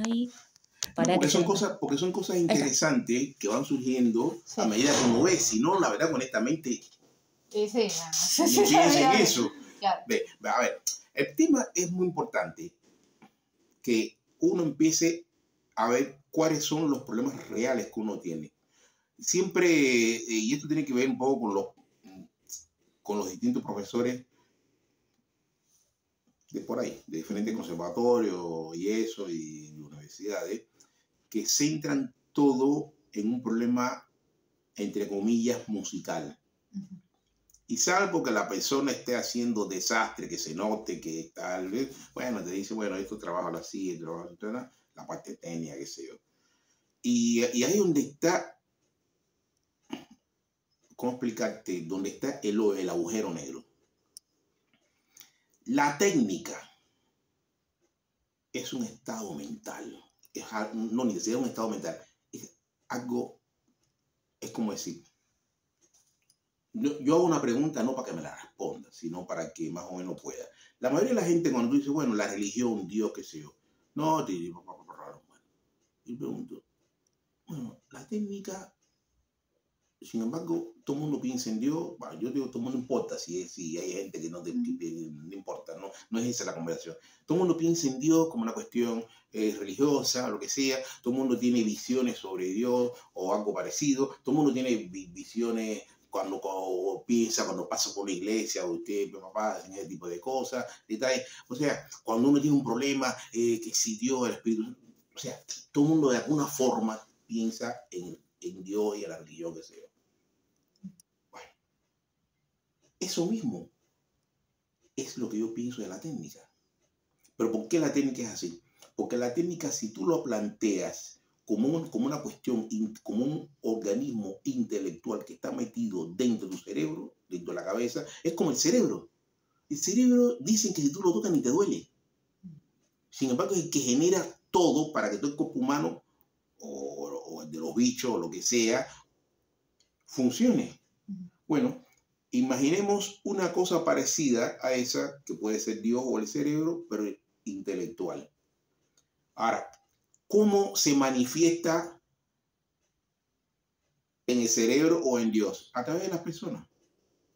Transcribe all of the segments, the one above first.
hay para porque que... Son cosas interesantes. Exacto. Que van surgiendo, sí, a medida que uno ve. Si no, la verdad, honestamente, ni piensen en eso. Claro. A ver, el tema es muy importante. Que uno empiece a ver cuáles son los problemas reales que uno tiene. Siempre, y esto tiene que ver un poco con los distintos profesores de por ahí, de diferentes conservatorios y eso, y universidades, que centran todo en un problema, entre comillas, musical. Uh-huh. Y salvo que la persona esté haciendo desastre, que se note que tal vez, bueno, te dice, bueno, esto trabaja así, la parte técnica, qué sé yo. Y ahí donde está, ¿cómo explicarte? Donde está el agujero negro. La técnica es un estado mental. No, ni siquiera es un estado mental. Es algo, es como decir, yo hago una pregunta no para que me la responda, sino para que más o menos pueda. La mayoría de la gente cuando tú dices, bueno, la religión, Dios, qué sé yo. No, te digo, bueno. Y pregunto, bueno, la técnica, sin embargo, todo el mundo piensa en Dios. Bueno, yo digo, todo el mundo importa, si hay gente que no, no importa, no es esa la conversación. Todo el mundo piensa en Dios como una cuestión religiosa, lo que sea. Todo el mundo tiene visiones sobre Dios o algo parecido. Todo el mundo tiene visiones... Cuando piensa, cuando pasa por la iglesia, usted, papá, hacen ese tipo de cosas, detalles. O sea, cuando uno tiene un problema, que existió el Espíritu, o sea, todo el mundo de alguna forma piensa en Dios y en la religión que sea. Bueno, eso mismo es lo que yo pienso de la técnica. Pero ¿por qué la técnica es así? Porque la técnica, si tú lo planteas como una cuestión, como un organismo intelectual que está metido dentro de tu cerebro, dentro de la cabeza, es como el cerebro. El cerebro, dicen que si tú lo tocas ni te duele. Sin embargo, es el que genera todo para que todo el cuerpo humano, o el de los bichos, o lo que sea, funcione. Bueno, imaginemos una cosa parecida a esa, que puede ser Dios o el cerebro, pero intelectual. Ahora, ¿cómo se manifiesta en el cerebro o en Dios? A través de las personas.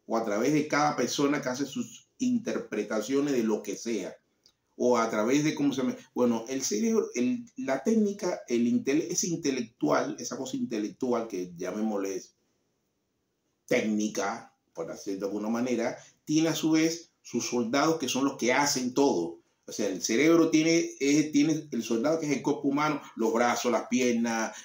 O a través de cada persona que hace sus interpretaciones de lo que sea. O a través de cómo se... Bueno, el cerebro, la técnica, es intelectual, esa cosa intelectual que llamémosle técnica, por decirlo de alguna manera, tiene a su vez sus soldados que son los que hacen todo. O sea, el cerebro tiene el soldado que es el cuerpo humano, los brazos, las piernas,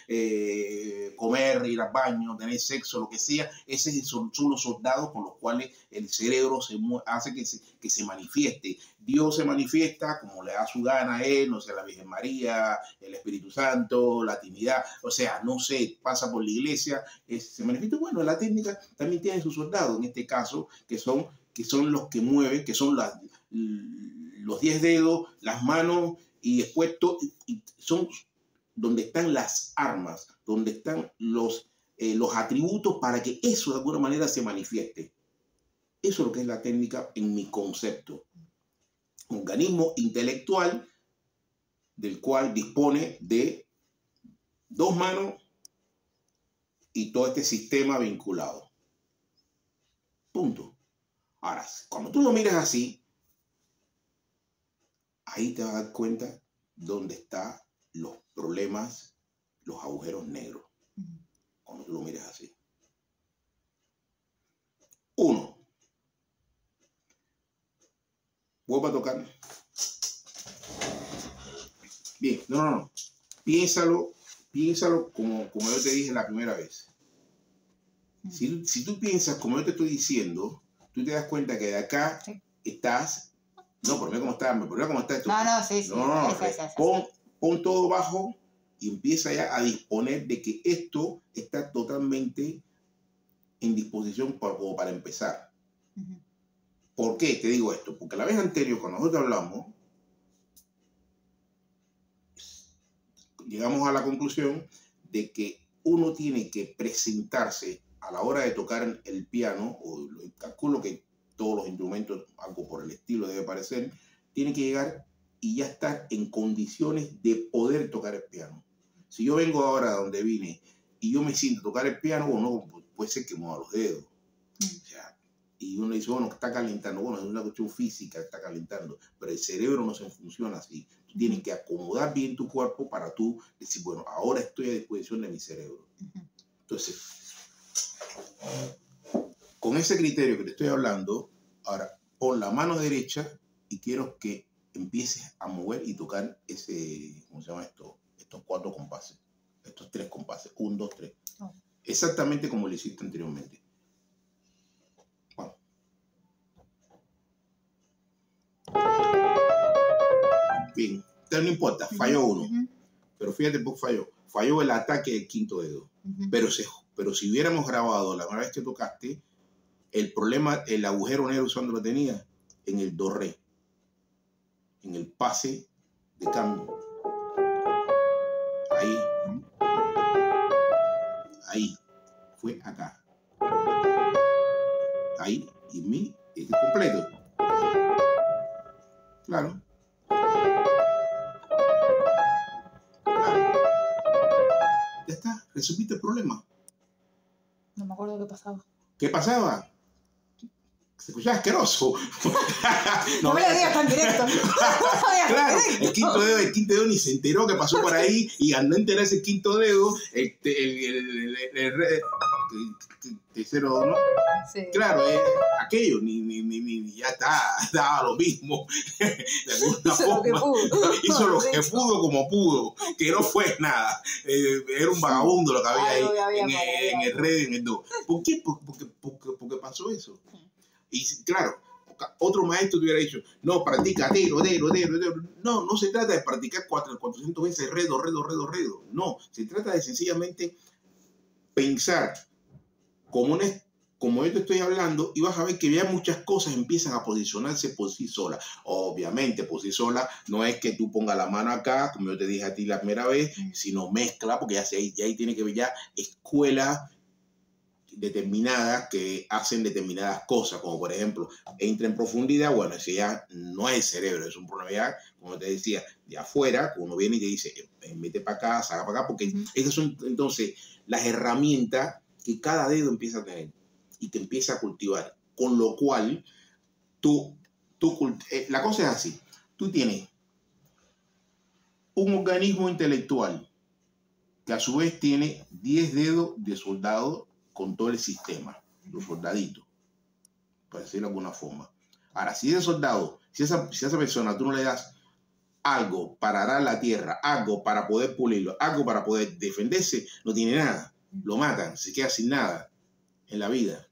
comer, ir al baño, tener sexo, lo que sea. Esos son los soldados con los cuales el cerebro hace que se manifieste. Dios se manifiesta como le da su gana a él, no sé, la Virgen María, el Espíritu Santo, la Trinidad. O sea, no sé, pasa por la iglesia, se manifiesta. Bueno, la técnica también tiene sus soldados, en este caso, que son los que mueven, que son los 10 dedos, las manos, y después son donde están las armas, donde están los atributos para que eso de alguna manera se manifieste. Eso es lo que es la técnica en mi concepto. Un organismo intelectual del cual dispone de dos manos y todo este sistema vinculado. Punto. Ahora, cuando tú lo miras así, ahí te vas a dar cuenta dónde están los problemas, los agujeros negros, cuando tú lo miras así. 1. Vuelvo a tocar. Bien, no. Piénsalo como yo te dije la primera vez. Si tú piensas como yo te estoy diciendo, tú te das cuenta que de acá estás... No, por mí como está, me problema como está esto. Pon todo bajo y empieza ya a disponer de que esto está totalmente en disposición para empezar. Uh-huh. ¿Por qué te digo esto? Porque la vez anterior, cuando nosotros hablamos, llegamos a la conclusión de que uno tiene que presentarse a la hora de tocar el piano, o calculo que todos los instrumentos, algo por el estilo debe parecer, tiene que llegar y ya estás en condiciones de poder tocar el piano. Si yo vengo ahora donde vine y yo me siento tocar el piano, bueno, puede ser que mueva los dedos. O sea, y uno dice, bueno, está calentando. Bueno, es una cuestión física, está calentando. Pero el cerebro no se funciona así. Tú tienes que acomodar bien tu cuerpo para tú decir, bueno, ahora estoy a disposición de mi cerebro. Entonces, con ese criterio que te estoy hablando, ahora pon la mano derecha y quiero que empieces a mover y tocar ese, ¿cómo se llama esto? Estos cuatro compases, estos tres compases, 1, 2, 3. Oh. Exactamente como lo hiciste anteriormente. Bien, no importa, falló uno. Pero fíjate por qué falló. Falló el ataque del quinto dedo. Pero si hubiéramos grabado la primera vez que tocaste, el problema, el agujero negro, usando lo tenía en el do re, en el pase de cambio. Ahí. Ahí. Fue acá. Ahí. Y mi, este completo. Claro. Ya está, resolviste el problema. No me acuerdo qué pasaba. ¿Qué pasaba? Se escuchaba asqueroso. No me lo digas tan directo. Claro, el quinto dedo ni se enteró que pasó por ahí, y al no enterarse el quinto dedo, el tercero, ¿no? Sí. Claro, aquello, ya está, daba lo mismo. De alguna forma, hizo lo que pudo como pudo, que no fue nada. Era un vagabundo lo que había ahí, en el red, en el do. ¿Por qué? Porque pasó eso. Y claro, otro maestro te hubiera dicho, no, practica dedo. No, no se trata de practicar 400 veces redo. No, se trata de sencillamente pensar como yo te estoy hablando, y vas a ver que ya muchas cosas empiezan a posicionarse por sí solas. Obviamente, por sí sola no es que tú pongas la mano acá, como yo te dije a ti la primera vez, sino mezcla, porque ya ahí tiene que ver ya escuela determinadas que hacen determinadas cosas, como por ejemplo, entra en profundidad. Bueno, ese ya no es cerebro, es un problema ya, como te decía, de afuera, que uno viene y te dice, mete para acá, saca para acá, porque esas son entonces las herramientas que cada dedo empieza a tener y que empieza a cultivar, con lo cual la cosa es así: tú tienes un organismo intelectual que a su vez tiene 10 dedos de soldado con todo el sistema, los soldaditos, para decirlo de alguna forma. Ahora, si ese soldado, si a esa persona tú no le das algo para arar la tierra, algo para poder pulirlo, algo para poder defenderse, no tiene nada, lo matan, se queda sin nada en la vida.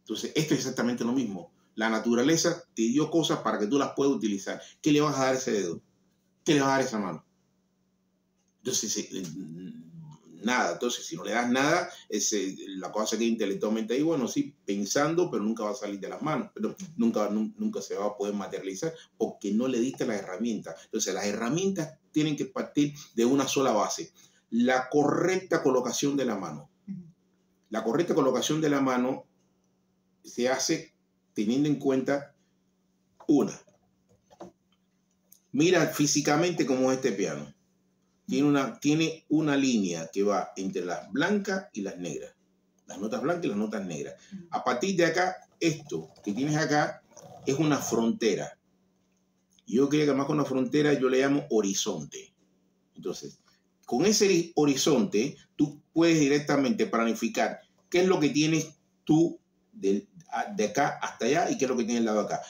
Entonces, esto es exactamente lo mismo. La naturaleza te dio cosas para que tú las puedas utilizar. ¿Qué le vas a dar a ese dedo? ¿Qué le vas a dar a esa mano? Entonces, nada. Entonces, si no le das nada, la cosa que intelectualmente ahí, bueno, sí, pensando, pero nunca va a salir de las manos, pero nunca se va a poder materializar porque no le diste las herramientas. Entonces, las herramientas tienen que partir de una sola base: la correcta colocación de la mano. La correcta colocación de la mano se hace teniendo en cuenta una. Mira físicamente cómo es este piano. Tiene una línea que va entre las blancas y las negras. Las notas blancas y las notas negras. A partir de acá, esto que tienes acá es una frontera. Yo creo que más con una frontera yo le llamo horizonte. Entonces, con ese horizonte, tú puedes directamente planificar qué es lo que tienes tú de acá hasta allá y qué es lo que tienes al lado de acá.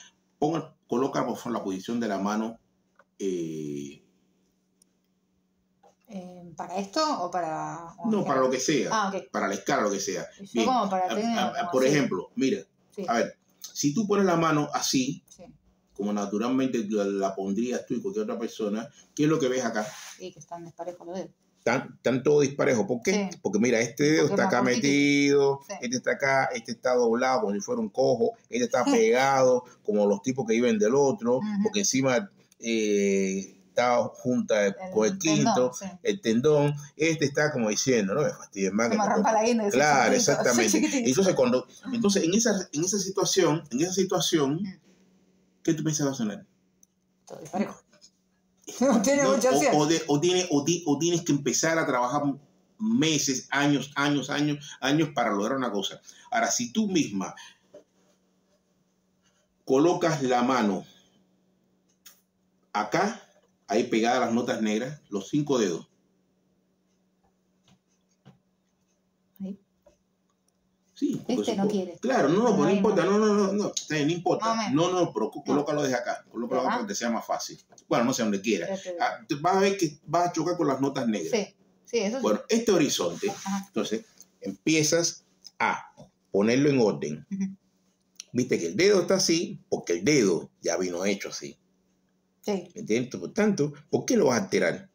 Coloca, por favor, la posición de la mano. ¿Para esto o para...? No, para lo que sea. Ah, okay. Para la escala, lo que sea. Bien. Como para tener, por ejemplo, mira, sí. A ver, si tú pones la mano así, sí, como naturalmente la pondrías tú y cualquier otra persona, ¿qué es lo que ves acá? Sí, que están disparejos los dedos. Están todos disparejos. ¿Por qué? Sí. Porque mira, este dedo está acá metido, sí, este está acá, este está doblado como si fuera un cojo, este está pegado como los tipos que viven del otro, porque encima... junta con el quinto, tendón, sí, el tendón, este está como diciendo, no me fastidies más. Claro, exactamente. Entonces, en esa situación, ¿qué tú pensabas sonar? Todo disparejo. No tiene mucha ciencia. O tienes que empezar a trabajar meses, años para lograr una cosa. Ahora, si tú misma colocas la mano acá, ahí pegadas las notas negras, los 5 dedos. Sí, este no quiere. Claro, no, pues no importa, no, no importa. No, pero colócalo desde acá, colócalo acá donde sea más fácil. Bueno, no sé, donde quiera. Vas a ver que vas a chocar con las notas negras. Sí, sí, eso sí. Bueno, este horizonte, entonces empiezas a ponerlo en orden. Viste que el dedo está así, porque el dedo ya vino hecho así. Sí. ¿Entiendes? Por tanto, ¿por qué lo vas a alterar?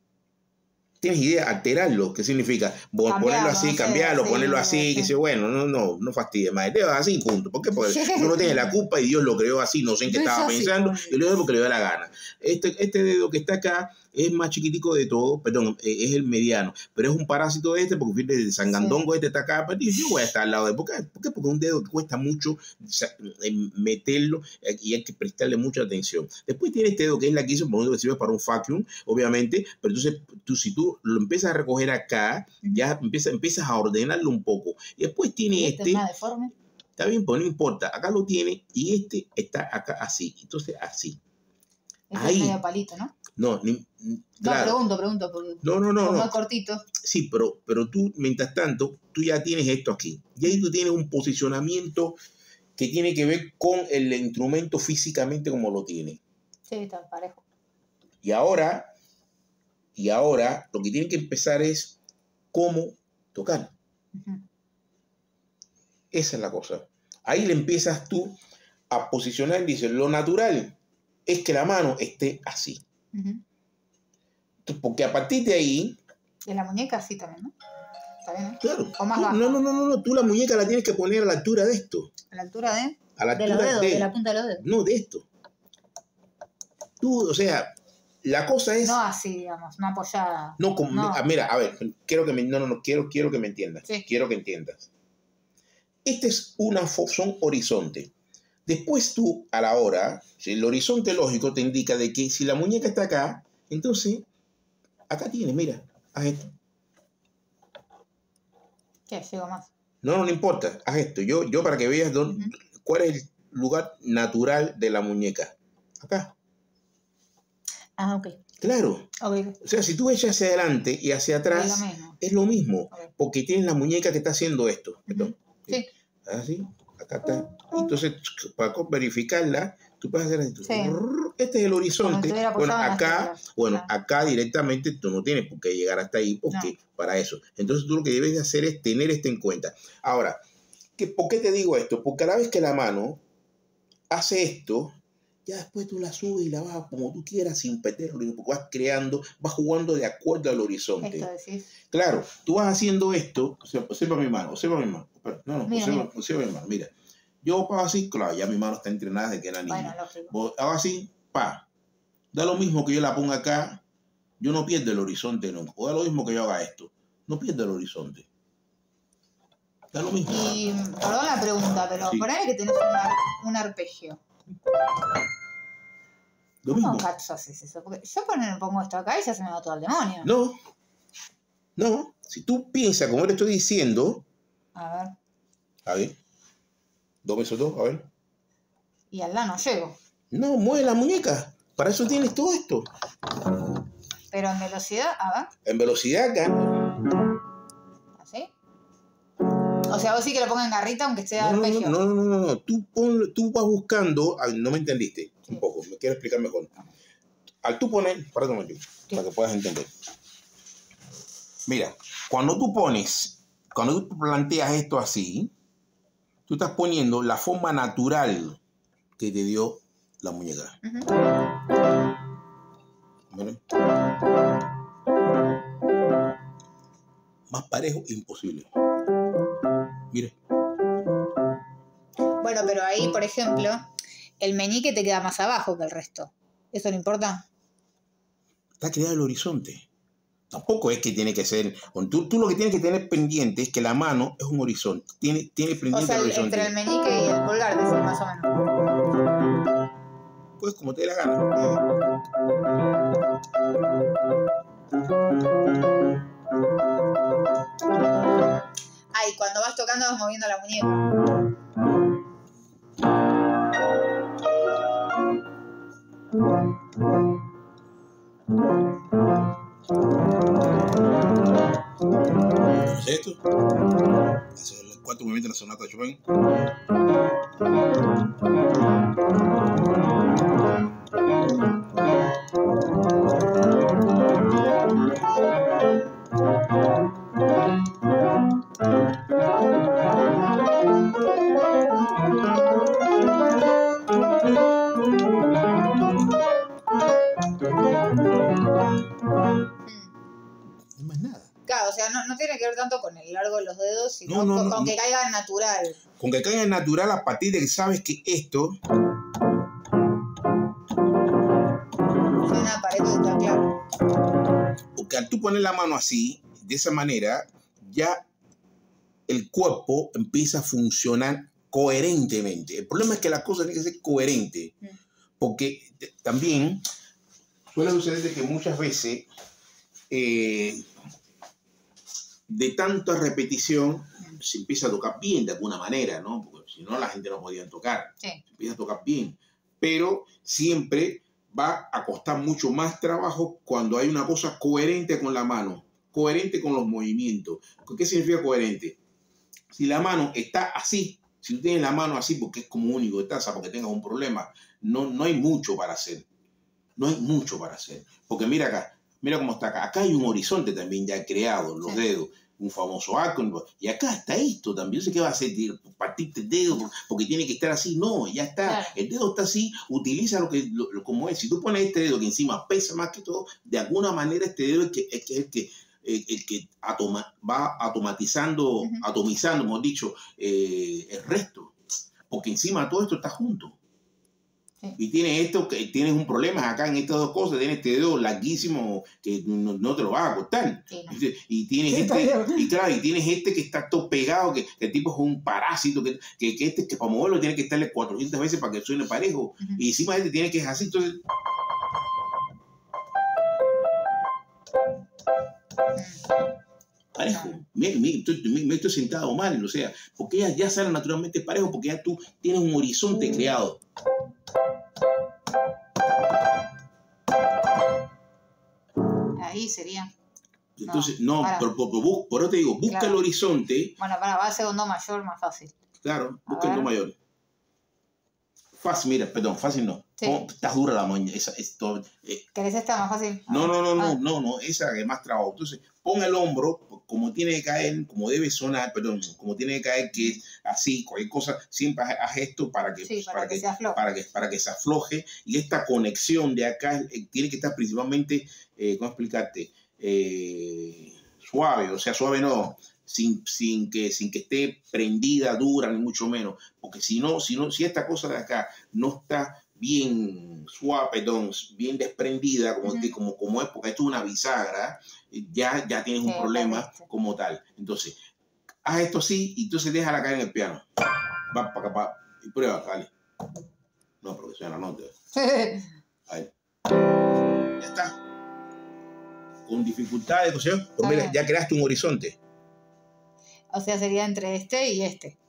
¿Tienes idea? Alterarlo, ¿qué significa? Ponerlo así, cambiarlo, ponerlo así, que sea bueno, no fastidies más. Te vas así, punto. ¿Por qué? Porque tú no tienes la culpa y Dios lo creó así, no sé en qué estaba pensando, y lo hizo porque le dio la gana. Este dedo que está acá es más chiquitico de todo, perdón, es el mediano, pero es un parásito de este, porque fíjate, el sangandongo este está acá, pero yo voy a estar al lado de... ¿Por qué? Porque un dedo cuesta mucho meterlo y hay que prestarle mucha atención. Después tiene este dedo que es la que hizo, por ejemplo, que sirve para un vacuum, obviamente, pero entonces tú, si tú lo empiezas a recoger acá, ya empiezas a ordenarlo un poco. Y después tiene este... ¿Está deforme? Está bien, pues no importa. Acá lo tiene y este está acá así. Entonces, así. Este ahí. Es medio palito, ¿no? No, claro. pregunto. Porque no. Más cortito. Sí, pero tú, mientras tanto, tú ya tienes esto aquí. Y ahí tú tienes un posicionamiento que tiene que ver con el instrumento físicamente como lo tiene. Sí, está parejo. Y ahora lo que tienen que empezar es cómo tocar. Esa es la cosa. Ahí le empiezas tú a posicionar, dices, lo natural es que la mano esté así. Porque a partir de ahí... Y la muñeca así también, ¿no? ¿Está bien, eh? Claro. ¿O más baja? No. Tú la muñeca la tienes que poner a la altura de esto. ¿A la altura de? A la altura de los dedos, de la punta de los dedos. No, de esto. Tú, o sea... La cosa es... No así, digamos, no apoyada. No, como, no. Mira, a ver, quiero que me entiendas. Sí. Quiero que entiendas. Este es una son horizonte. Después tú, a la hora, si el horizonte lógico te indica de que si la muñeca está acá, entonces, acá tienes, mira, haz esto. ¿Qué? ¿Sigo más? No importa, haz esto. Yo para que veas dónde, cuál es el lugar natural de la muñeca. Acá. Ah, ok. Claro. Okay. O sea, si tú echas hacia adelante y hacia atrás, es lo mismo. Okay. Porque tienes la muñeca que está haciendo esto. Perdón. Sí. Así, acá está. Entonces, para verificarla, tú puedes hacer así. Sí. Este es el horizonte. Bueno, acá, acá directamente tú no tienes por qué llegar hasta ahí, porque para eso. Entonces, tú lo que debes de hacer es tener esto en cuenta. Ahora, ¿por qué te digo esto? Porque a la vez que la mano hace esto, ya después tú la subes y la bajas como tú quieras sin perderlo, porque vas creando, vas jugando de acuerdo al horizonte. Claro, tú vas haciendo esto, observa mi mano, observa mi mano, mira. Yo pago así, claro, ya mi mano está entrenada desde que era niña. Bueno, hago así, pa. Da lo mismo que yo la ponga acá, yo no pierdo el horizonte nunca. O da lo mismo que yo haga esto, no pierdo el horizonte. Da lo mismo. Y, perdón la pregunta, pero por ahí que tenés un arpegio. ¿Cómo cachos haces eso? Porque yo pongo esto acá y ya se me va todo el demonio. No. Si tú piensas como le estoy diciendo. A ver. 2 × 2, a ver. Y al lado no llego. No, mueve la muñeca. Para eso tienes todo esto. Pero en velocidad, a ver. En velocidad acá. ¿Así? O sea, vos sí que lo pongan en garrita aunque sea arpegio. No. Tú vas buscando... No me entendiste un poco. Me quiero explicar mejor. Al tú poner... Para que puedas entender. Mira, cuando tú pones... Cuando tú planteas esto así, tú estás poniendo la forma natural que te dio la muñeca. ¿Vale? Más parejo imposible. Mira. Bueno, pero ahí, por ejemplo, el meñique te queda más abajo que el resto. ¿Eso no importa? Está creado el horizonte. Tampoco es que tiene que ser... Tú lo que tienes que tener pendiente es que la mano es un horizonte. Tiene pendiente el horizonte. Entre el meñique y el pulgar, decir, más o menos. puedes como te dé la gana. Ay, cuando vas tocando vas moviendo la muñeca. ¿Es esto? Eso es el cuarto movimiento de la sonata de Chopin. Con que caiga natural. Con que caiga natural a partir de que sabes que esto... es una paredita, claro. Porque al tú poner la mano así, de esa manera, ya el cuerpo empieza a funcionar coherentemente. El problema es que la cosa tiene que ser coherente. Porque también suele suceder de que muchas veces... de tanta repetición se empieza a tocar bien de alguna manera, ¿no? Porque si no la gente no podía tocar. Sí. Se empieza a tocar bien. Pero siempre va a costar mucho más trabajo cuando hay una cosa coherente con la mano, coherente con los movimientos. ¿Qué significa coherente? Si la mano está así, si tú tienes la mano así porque es como único de taza, porque tengas un problema, no hay mucho para hacer. No hay mucho para hacer. Porque mira acá, mira cómo está acá. Acá hay un horizonte también ya creado, los dedos, un famoso arco. Y acá está esto también. Yo sé qué va a hacer, partirte el dedo porque tiene que estar así. No, ya está. Claro. El dedo está así, utiliza lo como es. Si tú pones este dedo que encima pesa más que todo, de alguna manera este dedo es el que va automatizando, atomizando, hemos dicho, el resto. Porque encima todo esto está junto. Y tienes esto, que tienes un problema acá en estas dos cosas, tienes este dedo larguísimo que no te lo vas a cortar. Sí, no. Y tienes tienes este que está todo pegado, que el tipo es un parásito, que para moverlo tiene que estarle 400 veces para que suene parejo. Y encima de este tiene que es así, entonces... Parejo. Me estoy sentado mal, o sea, porque ellas ya salen naturalmente parejo, porque ya tú tienes un horizonte creado. Ahí sería. Entonces, por eso te digo, busca el horizonte. Bueno, va a ser un do mayor más fácil. Claro, busca el do mayor. Fácil, mira, perdón, fácil no. Sí. Estás dura la mañana. ¿Querés esta más fácil? No, esa es más trabajo. Entonces, pon el hombro, como tiene que caer, como debe sonar, perdón, como tiene que caer, que es así, cualquier cosa, siempre haz esto para que, sí, para que se afloje. Y esta conexión de acá tiene que estar principalmente, ¿cómo explicarte? Suave, o sea, suave no. Sin que esté prendida, dura, ni mucho menos. Porque si esta cosa de acá no está bien suave, perdón, bien desprendida, como es, porque esto es una bisagra, ya tienes un problema como tal. Entonces, haz esto así y entonces déjala caer en el piano. Va para acá, y prueba, dale. No, porque suena la nota. Ahí. Ya está. Con dificultades, o sea, pues mira, ya creaste un horizonte. O sea, sería entre este y este.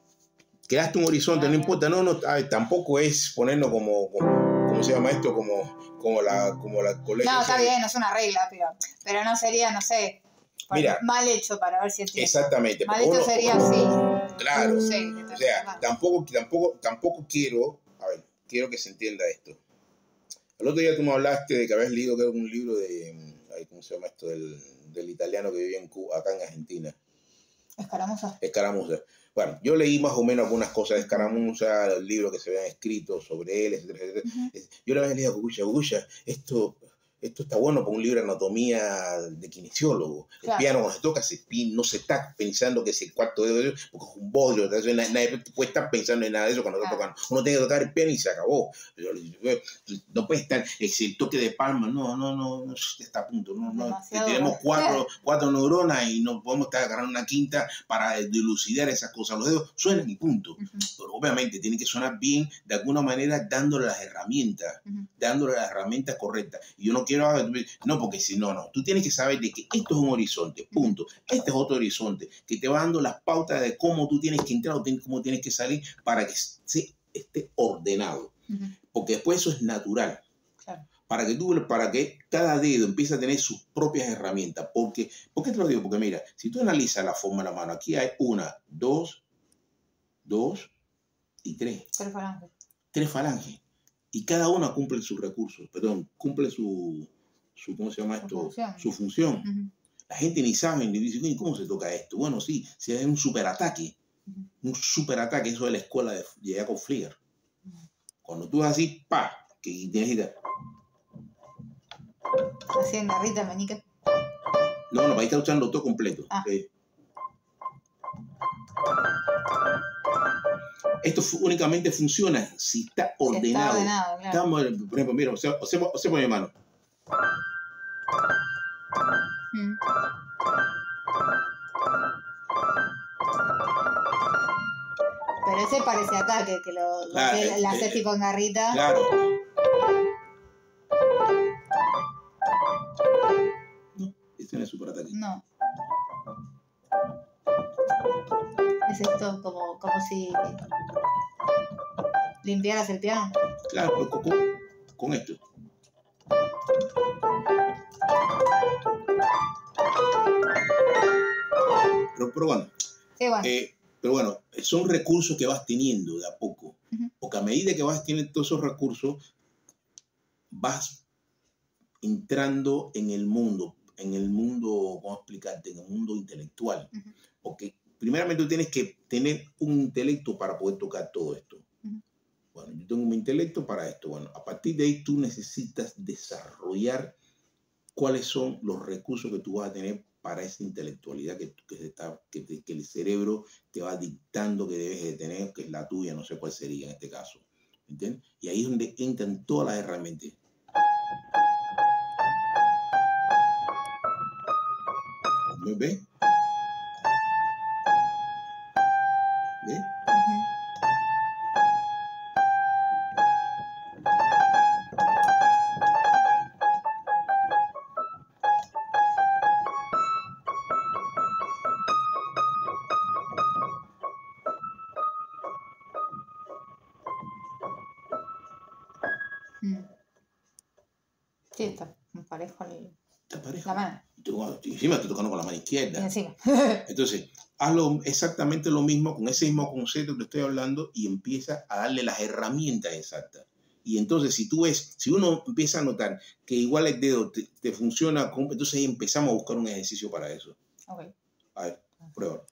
Creaste un horizonte, no importa. No, tampoco es ponernos como ¿cómo se llama esto? Como la colega. No, está bien, no es una regla, pero no sería, no sé, mira, mal hecho para ver si entiendo. Exactamente. Mal hecho sería así. Claro. Sí, o sea, tampoco quiero, a ver, quiero que se entienda esto. El otro día tú me hablaste de que habías leído un libro de, ¿cómo se llama esto? Del italiano que vivía en Cuba, acá en Argentina. Escaramuza. Escaramuza. Bueno, yo leí más o menos algunas cosas de Escaramuza, los libros que se habían escrito sobre él, etc. Yo le había leído a Gugucha, esto está bueno para un libro de anatomía de kinesiólogo. Claro. El piano cuando se toca, no se está pensando que es el cuarto dedo, porque es un bodrio. Nadie puede estar pensando en nada de eso cuando está tocando. Uno tiene que tocar el piano y se acabó. No puede estar, es el toque de palma, no está a punto. Tenemos cuatro neuronas y no podemos estar agarrando una quinta para dilucidar esas cosas. Los dedos suenan y punto. Pero obviamente tienen que sonar bien, de alguna manera dándole las herramientas, dándole las herramientas correctas. Y yo no quiero, porque si no, tú tienes que saber de que esto es un horizonte, punto. Este es otro horizonte, que te va dando las pautas de cómo tú tienes que entrar o cómo tienes que salir para que esté ordenado. Porque después eso es natural. Claro. Para que cada dedo empiece a tener sus propias herramientas. ¿Por qué te lo digo? Porque mira, si tú analizas la forma de la mano, aquí hay una, dos y tres. Tres falanges. Y cada una cumple sus recursos, cumple su ¿cómo se llama esto? Su función. La gente ni sabe, ni dice, ¿cómo se toca esto? Bueno, sí, si hay un superataque. Un superataque, eso de la escuela de Jacob. Cuando tú así, que tienes que ir así en la rita, manica. No, ahí está usando todo completo. Esto únicamente funciona si está ordenado. Estamos, por ejemplo, mira, observa mi mano. Pero ese parece ataque, que lo hace tipo en garrita. Claro. No, este no es super ataque. No. Es esto como si limpiaras el piano. Claro, pero con esto. Pero bueno, son recursos que vas teniendo de a poco. Porque a medida que vas teniendo todos esos recursos, vas entrando en el mundo. En el mundo, ¿cómo explicarte? En el mundo intelectual. Porque primeramente tú tienes que tener un intelecto para poder tocar todo esto. Bueno, yo tengo un intelecto para esto. Bueno, a partir de ahí tú necesitas desarrollar cuáles son los recursos que tú vas a tener para esa intelectualidad que el cerebro te va dictando que debes de tener, que es la tuya, no sé cuál sería en este caso. ¿Entiendes? Y ahí es donde entran todas las herramientas. ¿Me ves? ¿Ves? Sí, está parejo la mano. Y encima estoy tocando con la mano izquierda. Entonces, hazlo exactamente lo mismo, con ese mismo concepto que estoy hablando, y empieza a darle las herramientas exactas. Y entonces, si uno empieza a notar que igual el dedo te funciona, entonces ahí empezamos a buscar un ejercicio para eso. A ver, prueba.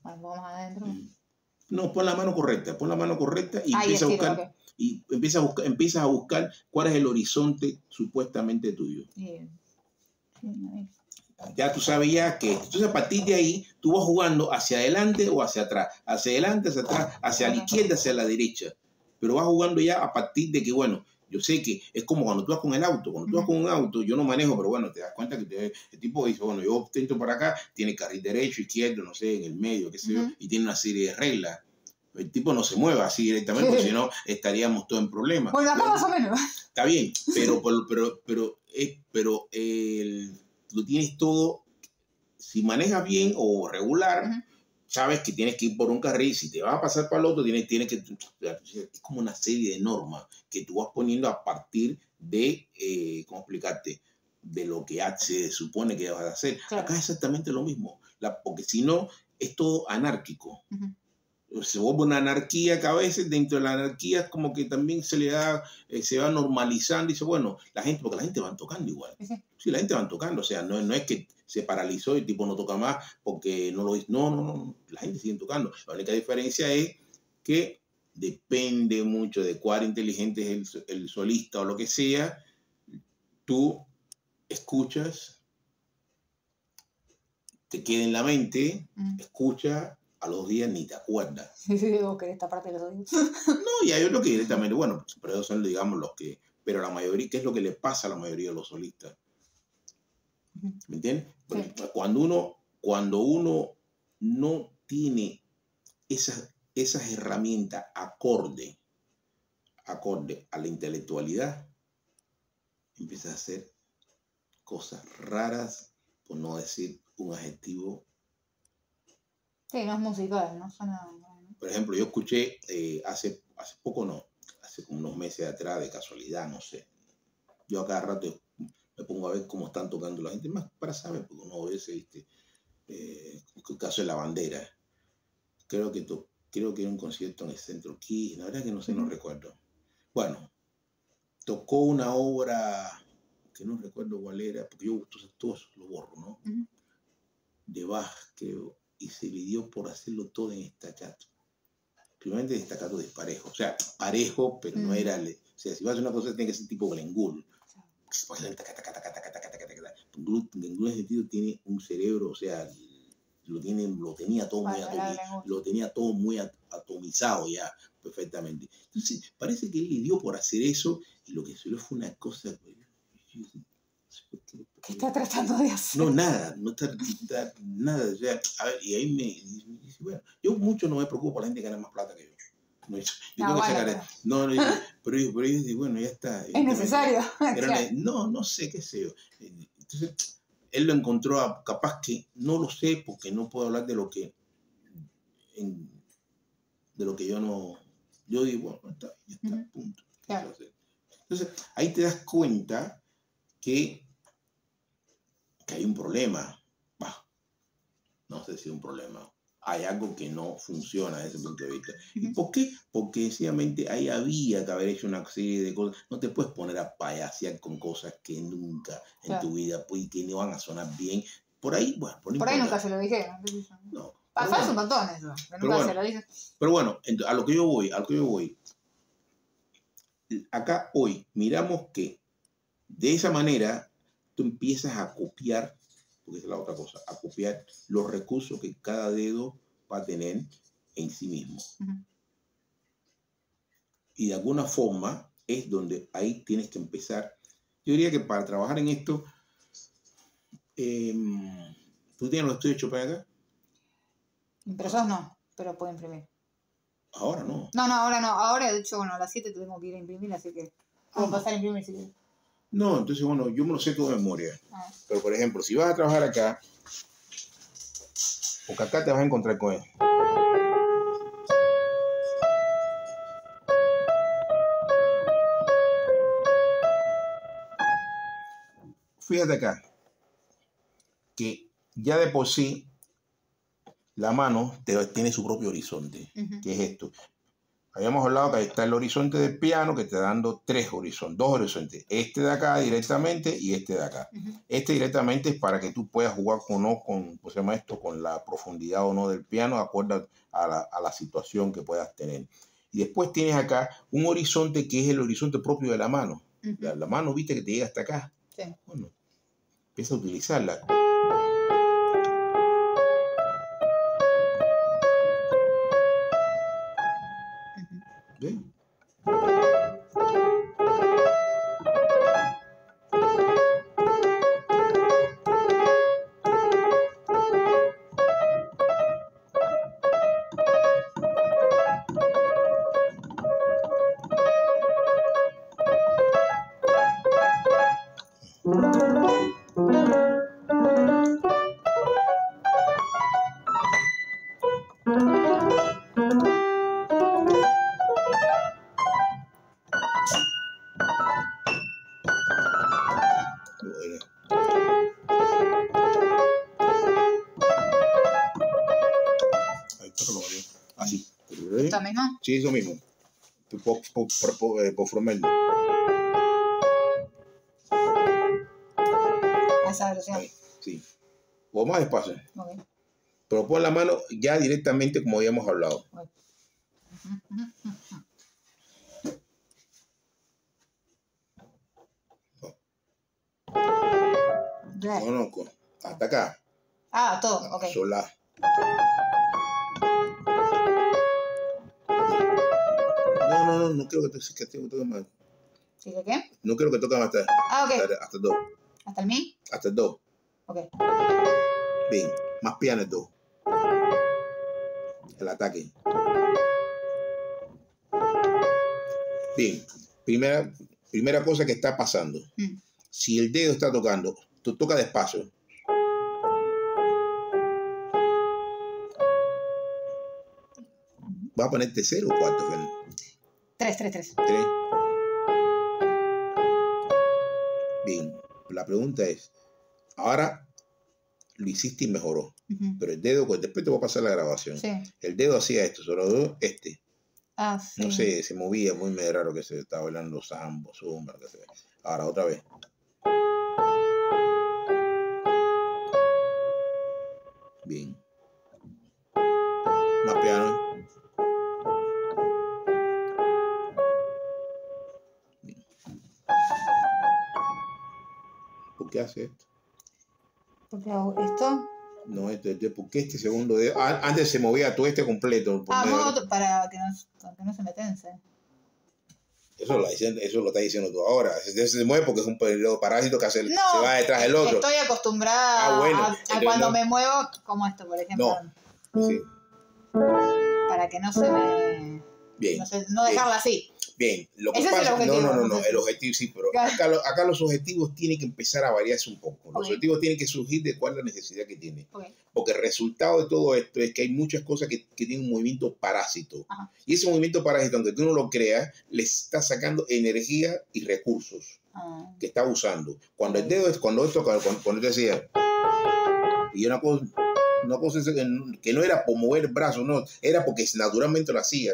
Bueno, vamos adentro. No, pon la mano correcta y empieza a buscar. Y empiezas a buscar cuál es el horizonte supuestamente tuyo. Ya tú sabes que... Entonces, a partir de ahí, tú vas jugando hacia adelante o hacia atrás. Hacia adelante, hacia atrás, hacia la izquierda, hacia la derecha. Pero vas jugando ya a partir de que, bueno, yo sé que es como cuando tú vas con el auto. Cuando tú vas con un auto, yo no manejo, pero bueno, te das cuenta que el tipo dice, bueno, yo obtento para acá, tiene carril derecho, izquierdo, no sé, en el medio, qué sé yo, y tiene una serie de reglas. El tipo no se mueva así directamente, porque si no estaríamos todos en problemas. Bueno, acá más o menos. Está bien, pero lo tienes todo. Si manejas bien o regular, sabes que tienes que ir por un carril. Si te vas a pasar para el otro, tienes que... Es como una serie de normas que tú vas poniendo a partir de, ¿cómo explicarte? De lo que se supone que vas a hacer. Claro. Acá es exactamente lo mismo, porque si no, es todo anárquico. Se vuelve una anarquía que a veces dentro de la anarquía es como que también se va normalizando y dice, bueno, porque la gente van tocando igual. Sí, la gente van tocando, o sea, no es que se paralizó y el tipo no toca más porque no lo hizo. No, la gente sigue tocando. La única diferencia es que depende mucho de cuán inteligente es el solista o lo que sea, tú escuchas, te queda en la mente, escucha, a los días ni te acuerdas. Sí, digo que esta parte de los oídos. No, y hay otros que directamente, bueno, pero esos son, digamos, los que... Pero la mayoría, ¿qué es lo que le pasa a la mayoría de los solistas? ¿Me entiendes? Sí. Cuando uno no tiene esas herramientas acorde a la intelectualidad, empieza a hacer cosas raras, por no decir un adjetivo. Sí, no es musical, no suena... Por ejemplo, yo escuché hace poco, no, hace como unos meses atrás, de casualidad, no sé. Yo a cada rato me pongo a ver cómo están tocando la gente, más para saber, porque uno a veces, el caso de La Bandera. Creo que era un concierto en el Centro Quis, la verdad es que no sé, no recuerdo. Bueno, tocó una obra que no recuerdo cuál era, porque yo todo eso lo borro, ¿no? De Bach, creo. Y se le dio por hacerlo todo en estacato. Primeramente estacato desparejo. O sea, parejo, pero no era... O sea, si vas a hacer una cosa, tiene que ser tipo Glengul. Glengul en sentido tiene un cerebro, o sea, lo tenía todo muy atomizado ya, perfectamente. Entonces, parece que él le dio por hacer eso, y lo que solo fue una cosa... ¿Qué está tratando de hacer? No, nada, nada. O sea, a ver, y ahí me dice, bueno, yo mucho no me preocupo por la gente que gana más plata que yo. Pero yo digo, bueno, ya está. Es necesario. No sé, qué sé yo. Entonces, él lo encontró, capaz que, no lo sé, porque no puedo hablar de lo que, yo no, yo digo, bueno, está, ya está, punto. Claro. Entonces, ahí te das cuenta que hay un problema. Bah, no sé si es un problema. Hay algo que no funciona desde ese punto de vista. ¿Y por qué? Porque sencillamente ahí había que haber hecho una serie de cosas. No te puedes poner a payasear con cosas que nunca en tu vida, pues, que no van a sonar bien. Por ahí, bueno, por ahí nunca se lo dijeron. No. Pasa un montón eso. Pero nunca se lo dicen. Pero bueno, a lo que yo voy, acá hoy miramos que de esa manera tú empiezas a copiar, porque es la otra cosa, a copiar los recursos que cada dedo va a tener en sí mismo. Y de alguna forma es donde ahí tienes que empezar. Yo diría que para trabajar en esto, ¿tú tienes los estudios hechos para acá? Impresos no, pero puedo imprimir. Ahora no. No, ahora no. Ahora, de hecho, bueno, a las 7 tengo que ir a imprimir, así que vamos a pasar a imprimir si quieres. No, entonces, bueno, yo me lo sé todo de memoria. Pero, por ejemplo, si vas a trabajar acá, porque acá te vas a encontrar con él. Fíjate acá, que ya de por sí la mano tiene su propio horizonte, que es esto. Habíamos hablado que ahí está el horizonte del piano, que te está dando dos horizontes. Este de acá directamente y este de acá. Este directamente es para que tú puedas jugar con la profundidad o no del piano, de acuerdo a la situación que puedas tener. Y después tienes acá un horizonte que es el horizonte propio de la mano. La mano, viste, que te llega hasta acá. Sí. Bueno, empieza a utilizarla. Bien. Sí, eso mismo. Por a esa velocidad. Sí. O más despacio. Okay. Pero pon la mano ya directamente como habíamos hablado. Okay. No, no, hasta acá. Ah, todo, ok. Solá. No, no, no, no creo que toque más. ¿Sí que qué? No creo que toque más hasta... Ah, ok. Hasta el do. ¿Hasta el mi? Hasta el do. Ok. Bien, más piano el do. El ataque. Bien, primera cosa que está pasando. Si el dedo está tocando, tú toca despacio. ¿Vas a poner tercero o cuarto, Fernando? Tres. Bien, la pregunta es, ahora lo hiciste y mejoró, pero el dedo, después te voy a pasar la grabación. Sí. El dedo hacía esto, sobre todo este. Ah, sí. No sé, se movía, muy raro que se estaba bailando sambo, zumba, que se... Ahora, otra vez. Bien. Más piano. Bien. ¿Por qué hace esto? ¿Por qué hago esto? No, porque este segundo dedo... Antes se movía todo este completo. Ah, no, para que no se me tense. Eso lo estás diciendo tú ahora. Se mueve porque es un parásito que hace, no, se va detrás del otro. Estoy acostumbrada a cuando me muevo, como esto, por ejemplo. No. Sí. Para que no se me... Bien. No dejarla así. Bien. Lo que pasa, es el objetivo. No. El objetivo sí, pero acá los objetivos tienen que empezar a variarse un poco. Los objetivos tienen que surgir de cuál es la necesidad que tiene. Porque el resultado de todo esto es que hay muchas cosas que tienen un movimiento parásito. Ajá. Y ese movimiento parásito, aunque tú no lo creas, le está sacando energía y recursos que está usando. Cuando el dedo es... Cuando te decía... Y una cosa que no era por mover el brazo, no, era porque naturalmente lo hacía.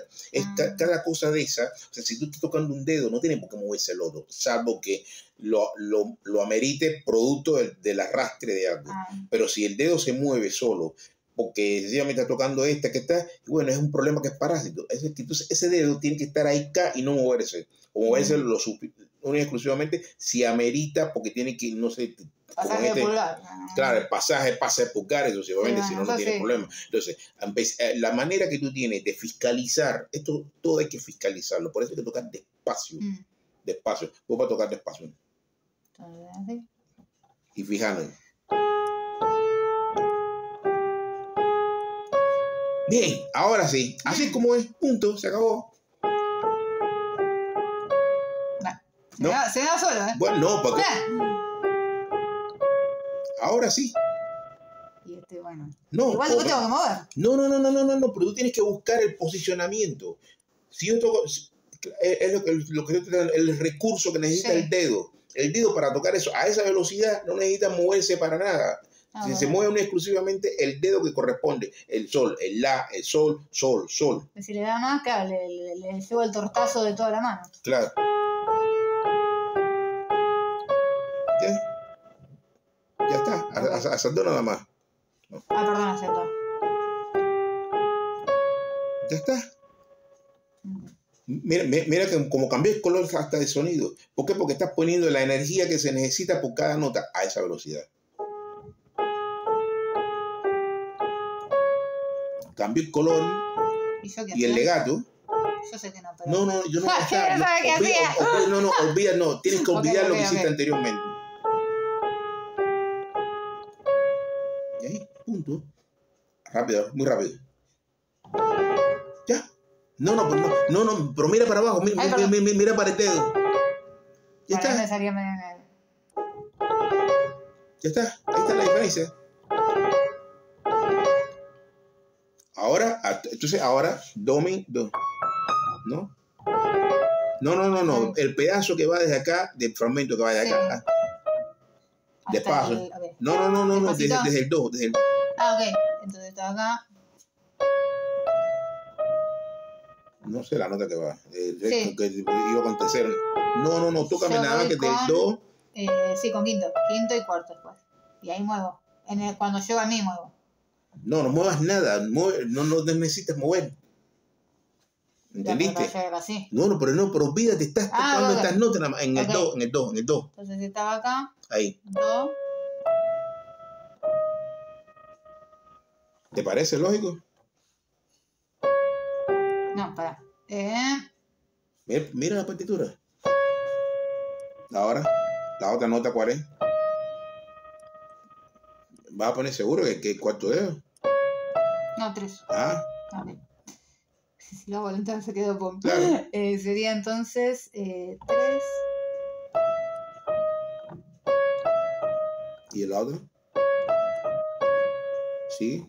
Cada cosa de esa, o sea, si tú estás tocando un dedo, no tiene por qué moverse el otro, salvo que lo amerite producto del arrastre de algo. Pero si el dedo se mueve solo, porque sencillamente está tocando esta que está, bueno, es un problema que es parásito. Entonces, ese dedo tiene que estar ahí y no moverse, o moverse exclusivamente si amerita, porque tiene que, no sé, pasaje de pulgar. Claro, el pasaje pasa de pulgar, eso sí, obviamente, si no, no tiene problema. Entonces, la manera que tú tienes de fiscalizar, esto todo hay que fiscalizarlo, por eso hay que tocar despacio, despacio. Vos vas a tocar despacio. Y fijaros. Bien, ahora sí, así como es, punto, se acabó. No. Se da solo, ¿eh? Bueno, no, porque... Ahora sí. Y este, bueno... No, igual tú te vas a mover. No, pero tú tienes que buscar el posicionamiento. Si yo toco... Es lo que yo te, el recurso que necesita el dedo. El dedo para tocar eso, a esa velocidad, no necesita moverse para nada. Se mueve exclusivamente el dedo que corresponde. El sol, el la, el sol, sol, sol. Si le da más, claro, le llevo el tortazo de toda la mano. Claro. Ya está, asaltó nada más. Perdón, asaltó. Ya está. Mira que como cambié el color hasta de sonido. ¿Por qué? Porque estás poniendo la energía que se necesita por cada nota a esa velocidad. Cambié el color y el legato. Yo sé que no, pero... No, yo no voy a estar. No, tienes que olvidar lo que hiciste anteriormente. Punto. Rápido, muy rápido. Ya. No, pero mira para abajo, mira para el dedo. Ya está. Ya está, ahí está la diferencia. Ahora, domen, do. No. El pedazo que va desde acá, del fragmento que va desde acá. Despacio. No, desde el do, desde el do. Ah, ok. Entonces está acá. No sé la nota que va. Iba con tercero. No, tócame nada más que del do. Sí, con quinto. Quinto y cuarto después. Y ahí muevo. Cuando llego a mí muevo. No muevas nada. No necesitas mover. ¿Entendiste? No, pero olvídate, estás tocando estas notas nada más. En el do. Entonces estaba acá. Ahí. Do. ¿Te parece lógico? No, para. Mira la partitura. Ahora, la otra nota, ¿cuál es? ¿Vas a poner seguro que cuarto dedo? No, tres. Ah. Vale. Si la voluntad se quedó con... Claro. Sería entonces tres. ¿Y el otro? Sí.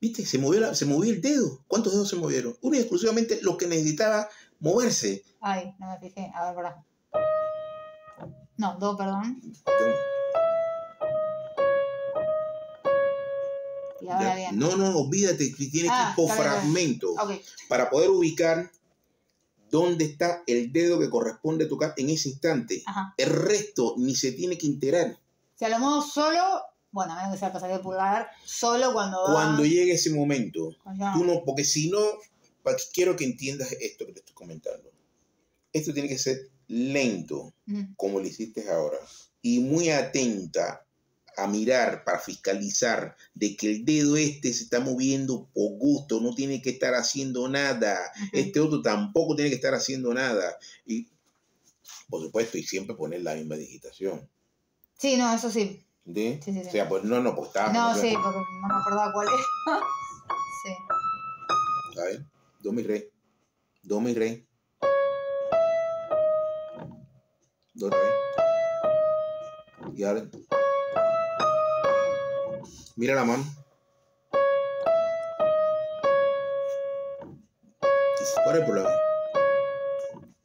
¿Viste? Se movió el dedo. ¿Cuántos dedos se movieron? Uno y exclusivamente los que necesitaba moverse. Ay, no me fijé. A ver, pará. No, dos, perdón. Y ahora bien. No, olvídate que tiene que ir por fragmentos. Okay. Para poder ubicar dónde está el dedo que corresponde a tocar en ese instante. Ajá. El resto ni se tiene que integrar. Si a lo mejor solo... Bueno, a menos que sea el pasaje de pulgar, solo cuando llegue ese momento. Tú no, porque si no, quiero que entiendas esto que te estoy comentando. Esto tiene que ser lento, como lo hiciste ahora, y muy atenta a mirar para fiscalizar de que el dedo este se está moviendo por gusto, no tiene que estar haciendo nada. Este otro tampoco tiene que estar haciendo nada. Y, por supuesto, y siempre poner la misma digitación. Sí, no, eso sí. Sí. O sea, pues no, pues estaba... No, sí, porque no me acordaba cuál era. Sí. A ver, do, mi, re. Do, mi, re. Do, re. Y ahora... Mira la mano. ¿Cuál es el problema?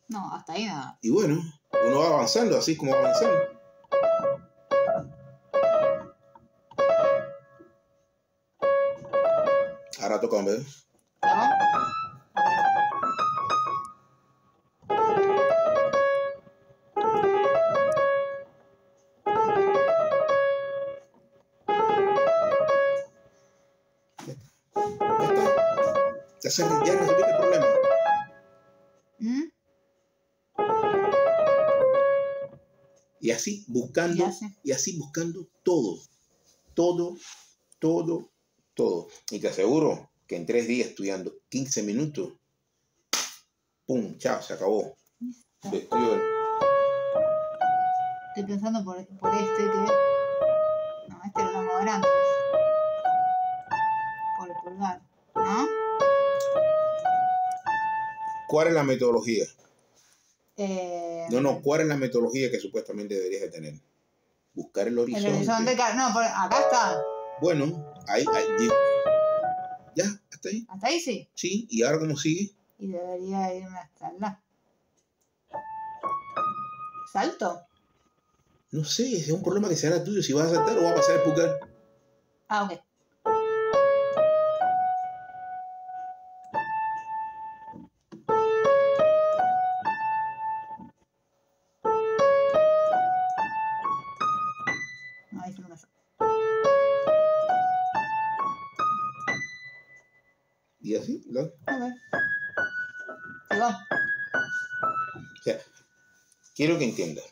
No, hasta ahí nada. Y bueno, uno va avanzando, así como va avanzando. Ahora toca un dedo. Ya resolviste el problema. Y así buscando todo. Y te aseguro que en 3 días estudiando 15 minutos, ¡pum! Chao, se acabó. Estoy pensando por este que... No, este era lo más grande. Por el pulgar, ¿no? ¿Cuál es la metodología? No, ¿cuál es la metodología que supuestamente deberías de tener? Buscar el horizonte. El horizonte, no, acá está. Bueno... Ahí. ¿Ya? ¿Hasta ahí? ¿Hasta ahí sí? Sí, ¿y ahora cómo sigue? Y debería irme hasta la... ¿Salto? No sé, es un problema que será tuyo. Si vas a saltar o vas a pasar el pulgar. Ah, ok. Y así, ¿no? Okay. Perdón. O sea, quiero que entiendas.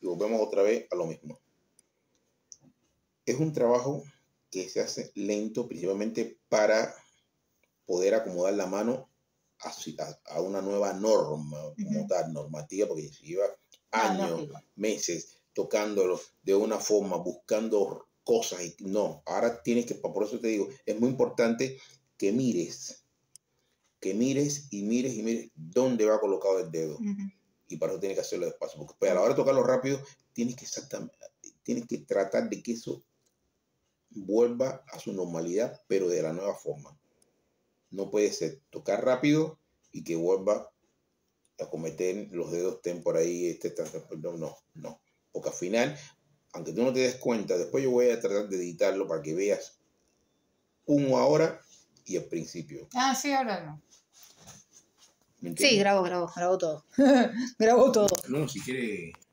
Y volvemos otra vez a lo mismo. Es un trabajo que se hace lento, principalmente para poder acomodar la mano a una nueva norma, como tal, normativa, porque se lleva años, meses, tocándolo de una forma, buscando cosas. Y no, ahora tienes que, por eso te digo, es muy importante que mires dónde va colocado el dedo. Y para eso tienes que hacerlo despacio, porque a la hora de tocarlo rápido tienes que tratar de que eso vuelva a su normalidad, pero de la nueva forma. No puede ser tocar rápido y que vuelva a cometer los dedos estén por ahí, no, porque al final, aunque tú no te des cuenta, después yo voy a tratar de editarlo para que veas uno ahora y al principio. Ah, sí, ahora no. Sí, grabo todo. Grabo todo. No, si quiere...